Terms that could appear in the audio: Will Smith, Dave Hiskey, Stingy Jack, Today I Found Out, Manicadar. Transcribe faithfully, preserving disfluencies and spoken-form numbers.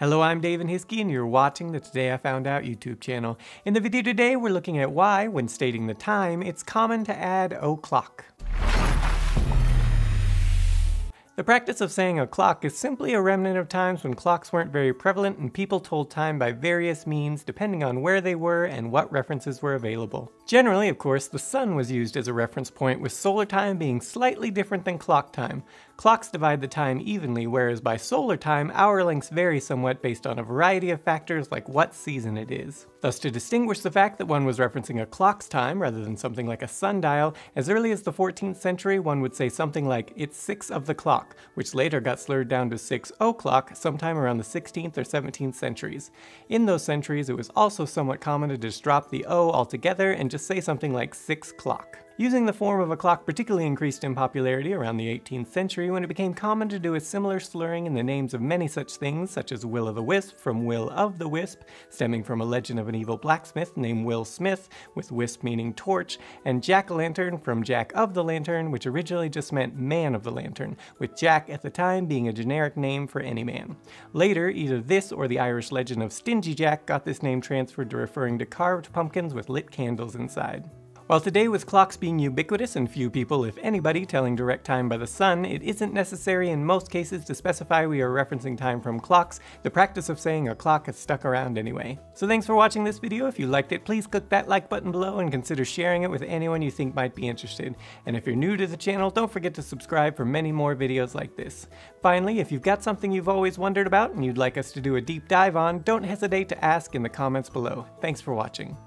Hello, I'm Dave Hiskey, and you're watching the Today I Found Out YouTube channel. In the video today, we're looking at why, when stating the time, it's common to add o'clock. The practice of saying o'clock is simply a remnant of times when clocks weren't very prevalent and people told time by various means depending on where they were and what references were available. Generally, of course, the sun was used as a reference point, with solar time being slightly different than clock time. Clocks divide the time evenly, whereas by solar time, hour lengths vary somewhat based on a variety of factors like what season it is. Thus, to distinguish the fact that one was referencing a clock's time rather than something like a sundial, as early as the fourteenth century one would say something like, "It's six of the clock," which later got slurred down to six o'clock sometime around the sixteenth or seventeenth centuries. In those centuries, it was also somewhat common to just drop the O altogether and just say something like six clock. Using the form of a clock particularly increased in popularity around the eighteenth century when it became common to do a similar slurring in the names of many such things, such as Will-o'-the-Wisp from Will of the Wisp, stemming from a legend of an evil blacksmith named Will Smith, with wisp meaning torch, and Jack-o'-lantern from Jack of the Lantern, which originally just meant man of the lantern, with Jack at the time being a generic name for any man. Later, either this or the Irish legend of Stingy Jack got this name transferred to referring to carved pumpkins with lit candles inside. While today, with clocks being ubiquitous and few people, if anybody, telling direct time by the sun, it isn't necessary in most cases to specify we are referencing time from clocks. The practice of saying a clock has stuck around anyway. So thanks for watching this video. If you liked it, please click that like button below and consider sharing it with anyone you think might be interested. And if you're new to the channel, don't forget to subscribe for many more videos like this. Finally, if you've got something you've always wondered about and you'd like us to do a deep dive on, don't hesitate to ask in the comments below. Thanks for watching.